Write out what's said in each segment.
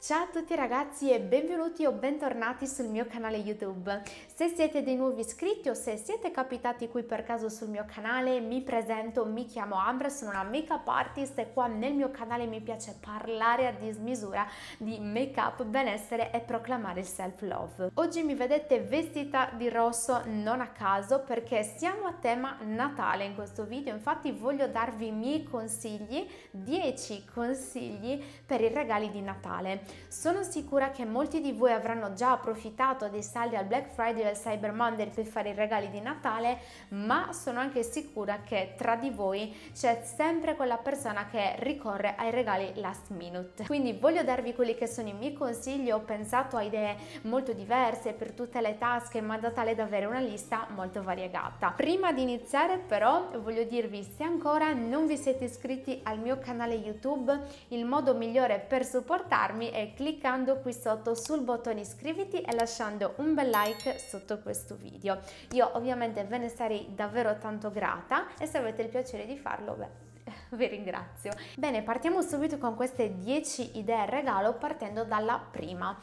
Ciao a tutti ragazzi e benvenuti o bentornati sul mio canale YouTube. Se siete dei nuovi iscritti o se siete capitati qui per caso sul mio canale, mi presento, mi chiamo Ambra, sono una make-up artist e qua nel mio canale mi piace parlare a dismisura di make-up, benessere e proclamare il self-love. Oggi mi vedete vestita di rosso non a caso perché siamo a tema Natale in questo video, infatti voglio darvi i miei consigli, 10 consigli per i regali di Natale. Sono sicura che molti di voi avranno già approfittato dei saldi al Black Friday e al Cyber Monday per fare i regali di Natale, ma sono anche sicura che tra di voi c'è sempre quella persona che ricorre ai regali last minute. Quindi voglio darvi quelli che sono i miei consigli, ho pensato a idee molto diverse per tutte le tasche, ma da tale da avere una lista molto variegata. Prima di iniziare però voglio dirvi, se ancora non vi siete iscritti al mio canale YouTube, il modo migliore per supportarmi è cliccando qui sotto sul bottone iscriviti e lasciando un bel like sotto questo video. Io ovviamente ve ne sarei davvero tanto grata e se avete il piacere di farlo, beh, vi ringrazio. Bene, partiamo subito con queste 10 idee regalo partendo dalla prima.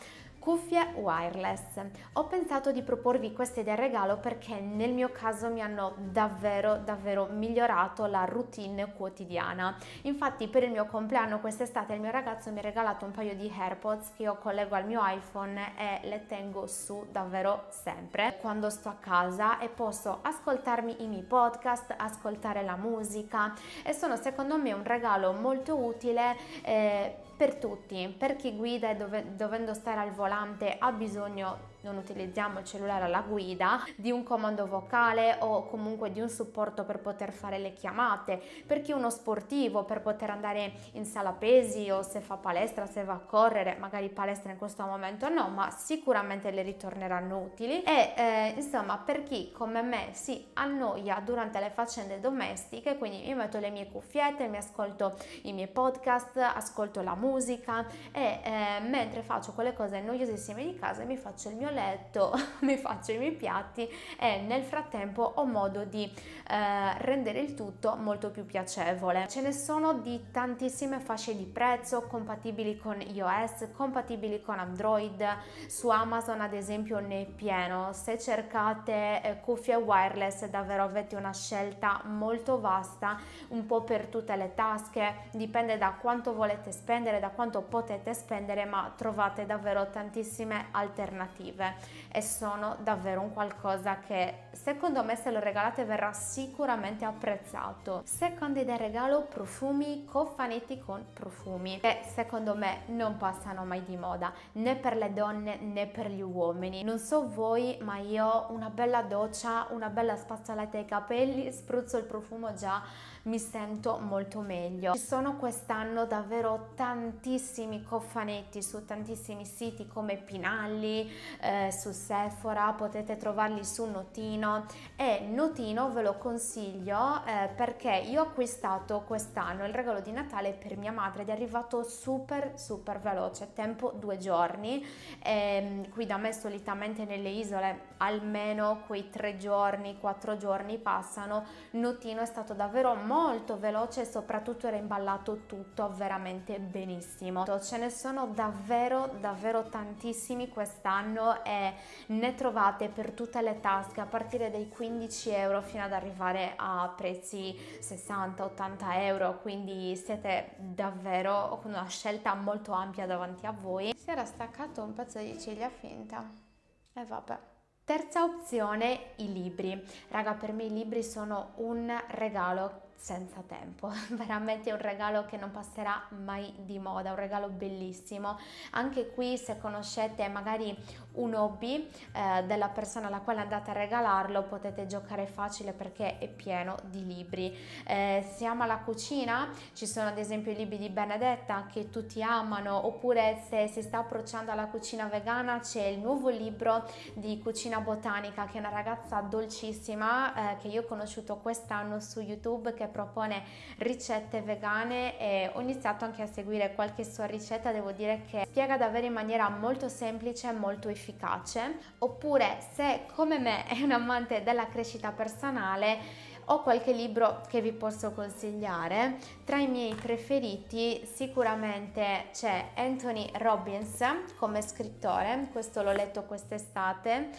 Cuffie wireless. Ho pensato di proporvi queste idee regalo perché nel mio caso mi hanno davvero migliorato la routine quotidiana. Infatti per il mio compleanno quest'estate il mio ragazzo mi ha regalato un paio di AirPods che io collego al mio iPhone e le tengo su davvero sempre quando sto a casa e posso ascoltarmi i miei podcast, ascoltare la musica, e sono secondo me un regalo molto utile per tutti, per chi guida e dovendo stare al volante ha bisogno, non utilizziamo il cellulare alla guida, di un comando vocale o comunque di un supporto per poter fare le chiamate, per chi è uno sportivo, per poter andare in sala pesi o se fa palestra, se va a correre, magari palestra in questo momento no, ma sicuramente le ritorneranno utili, e insomma per chi come me si annoia durante le faccende domestiche, quindi mi metto le mie cuffiette, mi ascolto i miei podcast, ascolto la musica e mentre faccio quelle cose noiosissime di casa mi faccio il mio letto, mi faccio i miei piatti e nel frattempo ho modo di rendere il tutto molto più piacevole. Ce ne sono di tantissime fasce di prezzo, compatibili con iOS, compatibili con Android. Su Amazon ad esempio ne è pieno, se cercate cuffie wireless davvero avete una scelta molto vasta, un po' per tutte le tasche, dipende da quanto volete spendere, da quanto potete spendere, ma trovate davvero tantissime alternative e sono davvero un qualcosa che secondo me se lo regalate verrà sicuramente apprezzato. Seconda idea regalo, profumi, cofanetti con profumi, che secondo me non passano mai di moda, né per le donne né per gli uomini. Non so voi, ma io una bella doccia, una bella spazzolata ai capelli, spruzzo il profumo, già mi sento molto meglio. Ci sono quest'anno davvero tantissimi cofanetti su tantissimi siti come Pinalli, su Sephora, potete trovarli su Notino, e Notino ve lo consiglio perché io ho acquistato quest'anno il regalo di Natale per mia madre ed è arrivato super veloce, tempo 2 giorni, qui da me solitamente nelle isole almeno quei 3 giorni 4 giorni passano. Notino è stato davvero molto veloce e soprattutto era imballato tutto veramente benissimo. Ce ne sono davvero tantissimi quest'anno e ne trovate per tutte le tasche a partire dai 15 euro fino ad arrivare a prezzi 60-80 euro, quindi siete davvero con una scelta molto ampia davanti a voi. Si era staccato un pezzo di ciglia finta e vabbè. Terza opzione, i libri. Raga, per me i libri sono un regalo senza tempo, veramente un regalo che non passerà mai di moda, un regalo bellissimo. Anche qui, se conoscete magari un hobby della persona alla quale andate a regalarlo, potete giocare facile perché è pieno di libri. Se ama la cucina, ci sono ad esempio i libri di Benedetta che tutti amano, oppure se si sta approcciando alla cucina vegana c'è il nuovo libro di Cucina Botanica, che è una ragazza dolcissima che io ho conosciuto quest'anno su YouTube, che propone ricette vegane e ho iniziato anche a seguire qualche sua ricetta. Devo dire che spiega davvero in maniera molto semplice e molto efficace. Oppure se come me è un amante della crescita personale, ho qualche libro che vi posso consigliare. Tra i miei preferiti sicuramente c'è Anthony Robbins come scrittore, questo l'ho letto quest'estate,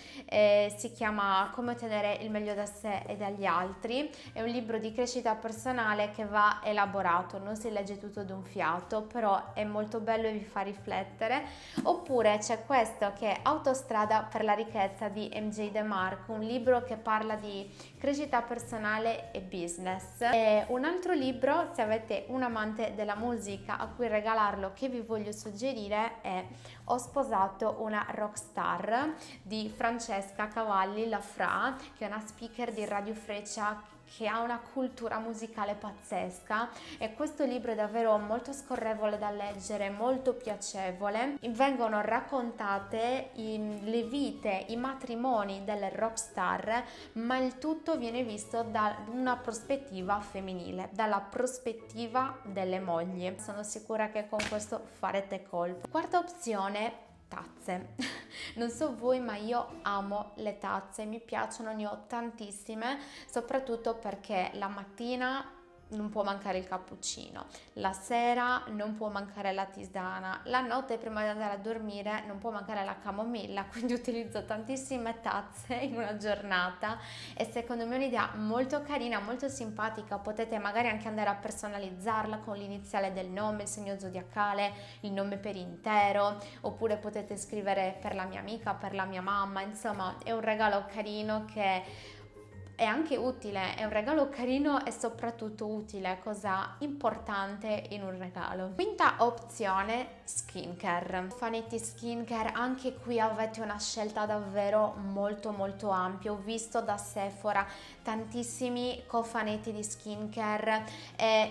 si chiama Come ottenere il meglio da sé e dagli altri, è un libro di crescita personale che va elaborato, non si legge tutto d'un fiato, però è molto bello e vi fa riflettere. Oppure c'è questo che è Autostrada per la ricchezza di MJ DeMarco, un libro che parla di crescita personale e business. E un altro libro, se avete un amante della musica a cui regalarlo, che vi voglio suggerire è Ho sposato una rockstar di Francesca Cavalli-Lafra, che è una speaker di Radio Freccia che ha una cultura musicale pazzesca, e questo libro è davvero molto scorrevole da leggere, molto piacevole. Vengono raccontate le vite, i matrimoni delle rockstar, ma il tutto viene visto da una prospettiva femminile, dalla prospettiva delle mogli. Sono sicura che con questo farete colpo. Quarta opzione, tazze. Non so voi, ma io amo le tazze, mi piacciono, ne ho tantissime, soprattutto perché la mattina non può mancare il cappuccino, la sera non può mancare la tisana, la notte prima di andare a dormire non può mancare la camomilla, quindi utilizzo tantissime tazze in una giornata e secondo me è un'idea molto carina, molto simpatica. Potete magari anche andare a personalizzarla con l'iniziale del nome, il segno zodiacale, il nome per intero, oppure potete scrivere per la mia amica, per la mia mamma, insomma è un regalo carino che è anche utile, è un regalo carino e soprattutto utile, cosa importante in un regalo. Quinta opzione, skincare. Fanetti skincare, anche qui avete una scelta davvero molto ampia. Ho visto da Sephora tantissimi cofanetti di skincare.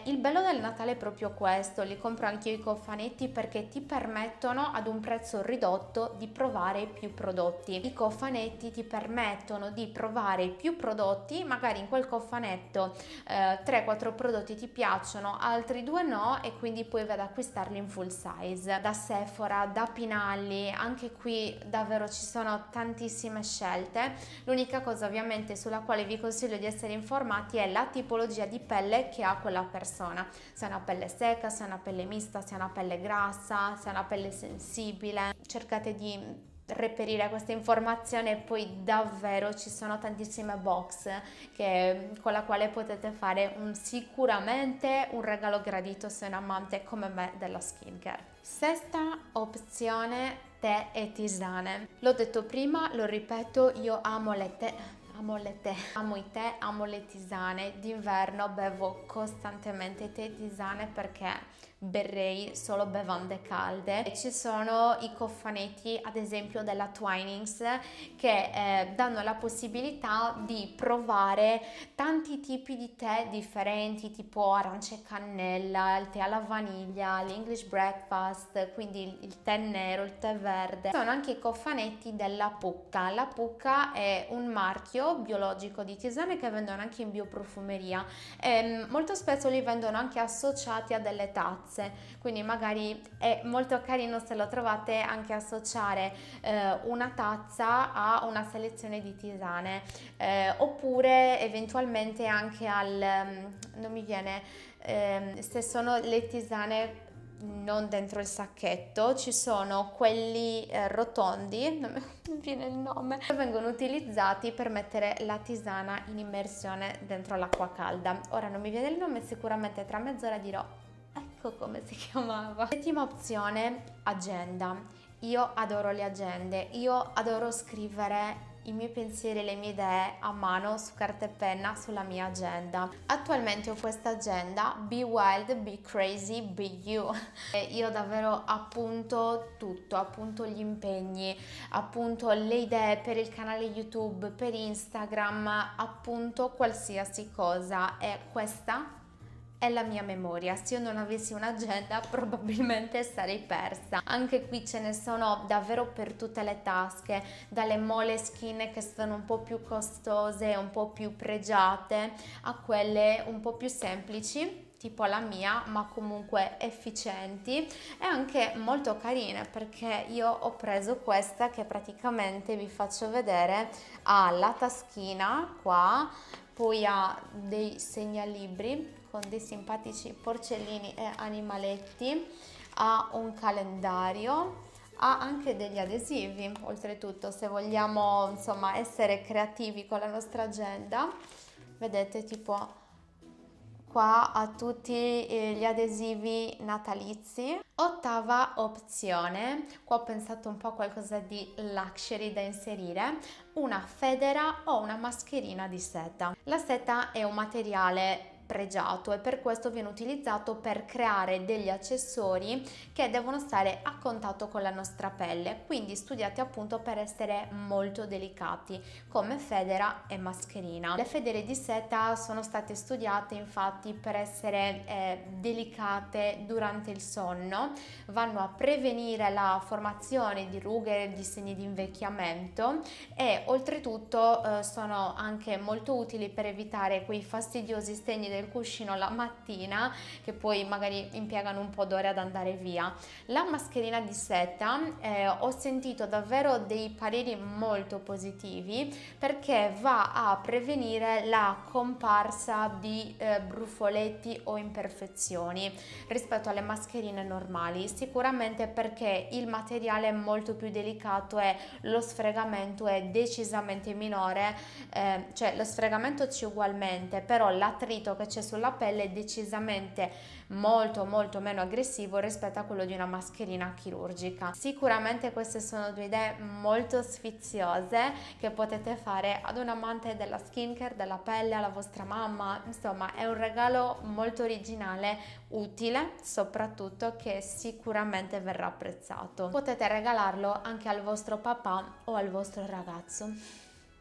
Il bello del Natale è proprio questo, li compro anche io i cofanetti perché ti permettono ad un prezzo ridotto di provare più prodotti. I cofanetti ti permettono di provare più prodotti, magari in quel cofanetto 3-4 prodotti ti piacciono, altri 2 no, e quindi poi vado ad acquistarli in full size. Da Sephora, da Pinalli, anche qui davvero ci sono tantissime scelte. L'unica cosa ovviamente sulla quale vi consiglio di essere informati è la tipologia di pelle che ha quella persona, se è una pelle secca, se è una pelle mista, se è una pelle grassa, se è una pelle sensibile. Cercate di reperire questa informazione e poi davvero ci sono tantissime box con la quale potete fare sicuramente un regalo gradito se un amante come me della skincare. Sesta opzione, tè e tisane. L'ho detto prima, lo ripeto, io amo i tè, amo le tisane. D'inverno bevo costantemente tè e tisane perché berrei solo bevande calde. E ci sono i cofanetti ad esempio della Twinings che danno la possibilità di provare tanti tipi di tè differenti, tipo arance e cannella, il tè alla vaniglia, l'English breakfast, quindi il tè nero, il tè verde. Sono anche i cofanetti della Pucca. La Pucca è un marchio biologico di tisane che vendono anche in bioprofumeria e molto spesso li vendono anche associati a delle tazze, quindi magari è molto carino se lo trovate anche associare una tazza a una selezione di tisane, oppure eventualmente anche se sono le tisane non dentro il sacchetto, ci sono quelli rotondi, non mi viene il nome, che vengono utilizzati per mettere la tisana in immersione dentro l'acqua calda. Ora non mi viene il nome, sicuramente tra mezz'ora dirò come si chiamava. Settima opzione, agenda. Io adoro le agende, io adoro scrivere i miei pensieri e le mie idee a mano su carta e penna sulla mia agenda. Attualmente ho questa agenda Be Wild, Be Crazy, Be You, e io davvero appunto tutto, appunto gli impegni, appunto le idee per il canale YouTube, per Instagram, appunto qualsiasi cosa. E questa è la mia memoria. Se io non avessi un'agenda probabilmente sarei persa. Anche qui ce ne sono davvero per tutte le tasche, dalle Moleskine che sono un po' più costose, un po' più pregiate, a quelle un po' più semplici, tipo alla mia, ma comunque efficienti e anche molto carine, perché io ho preso questa che praticamente vi faccio vedere, ha la taschina qua, poi ha dei segnalibri con dei simpatici porcellini e animaletti, ha un calendario, ha anche degli adesivi oltretutto se vogliamo insomma essere creativi con la nostra agenda. Vedete tipo qua ha tutti gli adesivi natalizi. Ottava opzione, qua ho pensato un po' a qualcosa di luxury da inserire, una federa o una mascherina di seta. La seta è un materiale pregiato e per questo viene utilizzato per creare degli accessori che devono stare a contatto con la nostra pelle, quindi studiati appunto per essere molto delicati come federa e mascherina. Le federe di seta sono state studiate infatti per essere delicate durante il sonno, vanno a prevenire la formazione di rughe e di segni di invecchiamento e oltretutto sono anche molto utili per evitare quei fastidiosi segni del cuscino la mattina che poi magari impiegano un po' d'ore ad andare via. La mascherina di seta ho sentito davvero dei pareri molto positivi perché va a prevenire la comparsa di brufoletti o imperfezioni rispetto alle mascherine normali, sicuramente perché il materiale è molto più delicato e lo sfregamento è decisamente minore, cioè lo sfregamento c'è ugualmente, però l'attrito che c'è sulla pelle è decisamente molto meno aggressivo rispetto a quello di una mascherina chirurgica. Sicuramente queste sono due idee molto sfiziose che potete fare ad un amante della skincare, della pelle, alla vostra mamma, insomma è un regalo molto originale, utile soprattutto, che sicuramente verrà apprezzato. Potete regalarlo anche al vostro papà o al vostro ragazzo.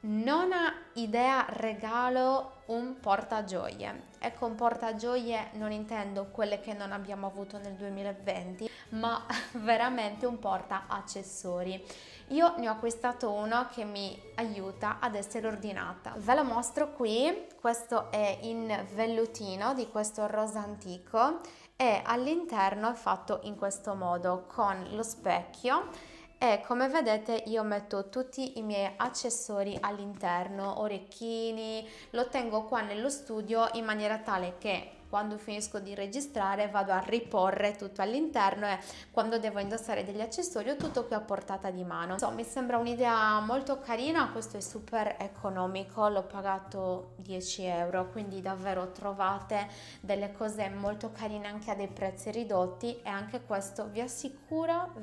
Nona idea regalo, un portagioie. Ecco, un portagioie non intendo quelle che non abbiamo avuto nel 2020, ma veramente un porta accessori. Io ne ho acquistato uno che mi aiuta ad essere ordinata. Ve lo mostro qui, questo è in vellutino di questo rosa antico e all'interno è fatto in questo modo con lo specchio. E come vedete io metto tutti i miei accessori all'interno, orecchini, lo tengo qua nello studio in maniera tale che quando finisco di registrare vado a riporre tutto all'interno e quando devo indossare degli accessori ho tutto qui a portata di mano. Insomma, mi sembra un'idea molto carina, questo è super economico, l'ho pagato 10 euro, quindi davvero trovate delle cose molto carine anche a dei prezzi ridotti e anche questo vi assicuro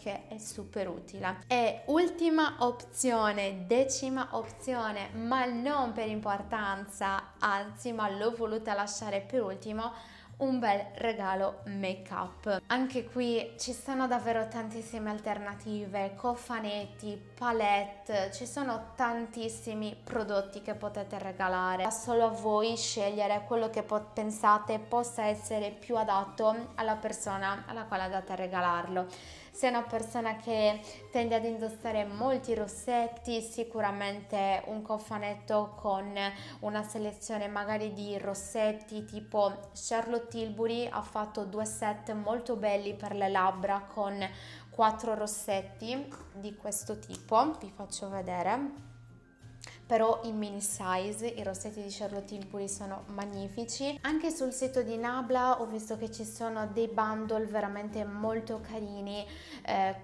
che è super utile. E ultima opzione, decima opzione, ma non per importanza, anzi, ma l'ho voluta lasciare per ultimo, un bel regalo make up. Anche qui ci sono davvero tantissime alternative, cofanetti, palette, ci sono tantissimi prodotti che potete regalare, è solo a voi scegliere quello che pensate possa essere più adatto alla persona alla quale andate a regalarlo. Se è una persona che tende ad indossare molti rossetti, sicuramente un cofanetto con una selezione magari di rossetti, tipo Charlotte Tilbury ha fatto 2 set molto belli per le labbra con 4 rossetti di questo tipo, vi faccio vedere, però in mini size. I rossetti di Charlotte Tilbury sono magnifici. Anche sul sito di Nabla ho visto che ci sono dei bundle veramente molto carini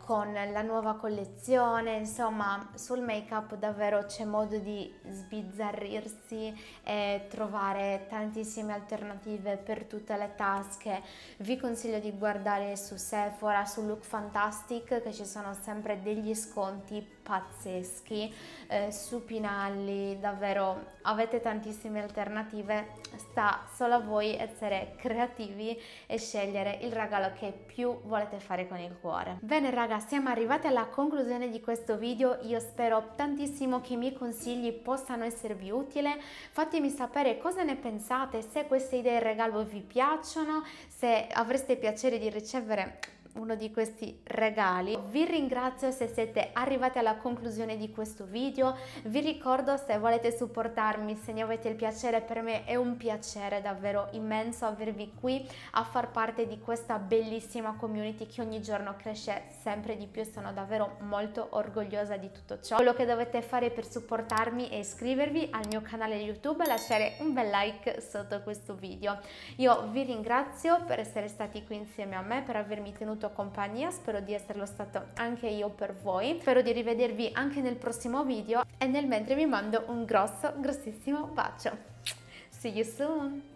con la nuova collezione. Insomma, sul make up davvero c'è modo di sbizzarrirsi e trovare tantissime alternative per tutte le tasche. Vi consiglio di guardare su Sephora, su Look Fantastic, che ci sono sempre degli sconti pazzeschi, su Pinalli, davvero avete tantissime alternative, sta solo a voi essere creativi e scegliere il regalo che più volete fare con il cuore. Bene raga, siamo arrivati alla conclusione di questo video, io spero tantissimo che i miei consigli possano esservi utili, fatemi sapere cosa ne pensate, se queste idee regalo vi piacciono, se avreste piacere di ricevere uno di questi regali. Vi ringrazio se siete arrivati alla conclusione di questo video, vi ricordo, se volete supportarmi, se ne avete il piacere, per me è un piacere davvero immenso avervi qui a far parte di questa bellissima community che ogni giorno cresce sempre di più e sono davvero molto orgogliosa di tutto ciò. Quello che dovete fare per supportarmi è iscrivervi al mio canale YouTube e lasciare un bel like sotto questo video. Io vi ringrazio per essere stati qui insieme a me, per avermi tenuto compagnia, spero di esserlo stato anche io per voi, spero di rivedervi anche nel prossimo video e nel mentre vi mando un grossissimo bacio. See you soon!